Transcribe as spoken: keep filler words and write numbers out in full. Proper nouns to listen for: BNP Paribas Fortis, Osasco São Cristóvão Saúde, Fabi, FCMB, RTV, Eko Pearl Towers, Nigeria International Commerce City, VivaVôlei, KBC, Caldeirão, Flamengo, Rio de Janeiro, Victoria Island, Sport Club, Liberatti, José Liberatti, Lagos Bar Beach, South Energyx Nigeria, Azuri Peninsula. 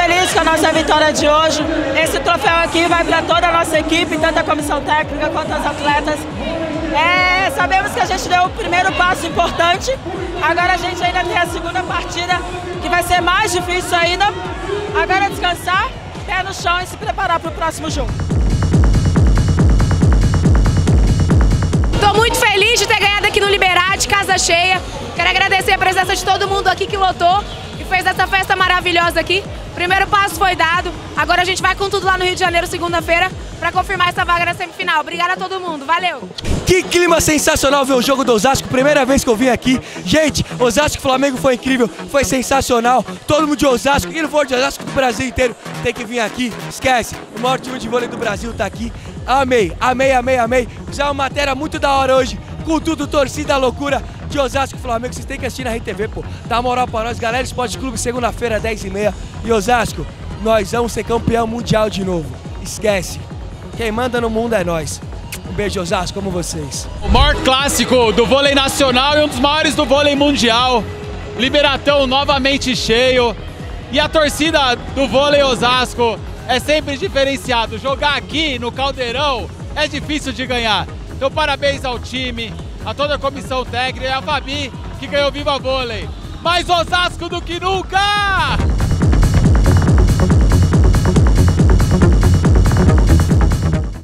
feliz com a nossa vitória de hoje. Esse troféu aqui vai para toda a nossa equipe, tanto a comissão técnica quanto os atletas. É, sabemos que a gente deu o primeiro passo importante, agora a gente ainda tem a segunda partida, que vai ser mais difícil ainda. Agora é descansar, pé no chão e se preparar para o próximo jogo. Estou muito feliz de ter ganhado aqui no Liberatti, casa cheia. Quero agradecer a presença de todo mundo aqui que lotou e fez essa festa maravilhosa aqui. Primeiro passo foi dado, agora a gente vai com tudo lá no Rio de Janeiro, segunda-feira, para confirmar essa vaga na semifinal. Obrigada a todo mundo, valeu! Que clima sensacional ver o jogo do Osasco, primeira vez que eu vim aqui. Gente, Osasco e Flamengo foi incrível, foi sensacional. Todo mundo de Osasco, e não for de Osasco, do Brasil inteiro, tem que vir aqui. Esquece, o maior time de vôlei do Brasil tá aqui. Amei, amei, amei, amei. Já é uma matéria muito da hora hoje, com tudo, torcida, loucura de Osasco e Flamengo. Vocês têm que assistir na R T V, pô. Dá moral pra nós, galera. Sport Club, segunda-feira, dez e meia. E Osasco, nós vamos ser campeão mundial de novo. Esquece. Quem manda no mundo é nós. Um beijo, Osasco, como vocês. O maior clássico do vôlei nacional e um dos maiores do vôlei mundial. Liberatão novamente cheio. E a torcida do vôlei Osasco é sempre diferenciado. Jogar aqui no Caldeirão é difícil de ganhar. Então parabéns ao time, a toda a comissão técnica e a Fabi, que ganhou VivaVôlei. Mais Osasco do que nunca!